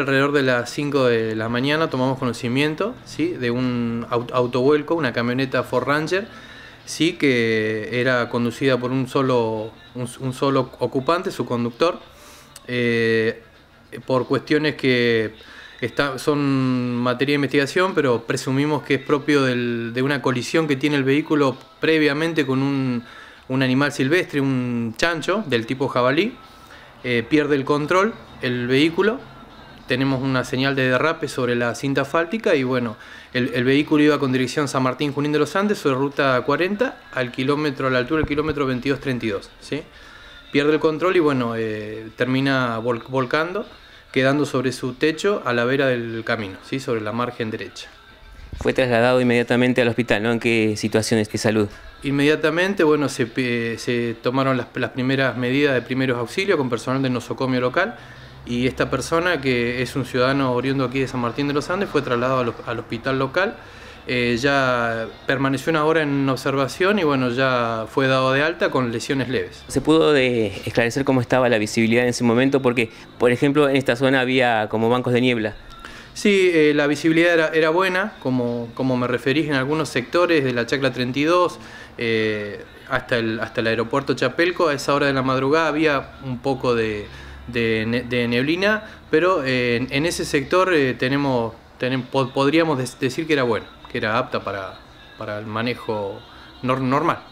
alrededor de las 5 de la mañana tomamos conocimiento, ¿sí?, de un autovuelco, una camioneta Ford Ranger, ¿sí?, que era conducida por un solo ocupante, su conductor. Por cuestiones que son materia de investigación, pero presumimos que es propio de una colisión que tiene el vehículo previamente con un animal silvestre, un chancho del tipo jabalí. Pierde el control el vehículo, tenemos una señal de derrape sobre la cinta asfáltica y bueno, el vehículo iba con dirección San Martín, Junín de los Andes, sobre Ruta 40, a la altura del kilómetro 22.32, ¿sí? Pierde el control y bueno, termina volcando, quedando sobre su techo a la vera del camino, ¿sí?, sobre la margen derecha. Fue trasladado inmediatamente al hospital, ¿no? ¿En qué situaciones de salud? Inmediatamente, bueno, se tomaron las primeras medidas de primeros auxilios con personal del nosocomio local, y esta persona, que es un ciudadano oriundo aquí de San Martín de los Andes, fue trasladado al hospital local. Ya permaneció una hora en observación y bueno, ya fue dado de alta con lesiones leves. ¿Se pudo esclarecer cómo estaba la visibilidad en ese momento? Porque, por ejemplo, en esta zona había como bancos de niebla. Sí, la visibilidad era buena, como me referís, en algunos sectores de la Chacla 32 hasta el aeropuerto Chapelco. A esa hora de la madrugada había un poco de neblina, pero en ese sector podríamos decir que era bueno, que era apta para el manejo normal.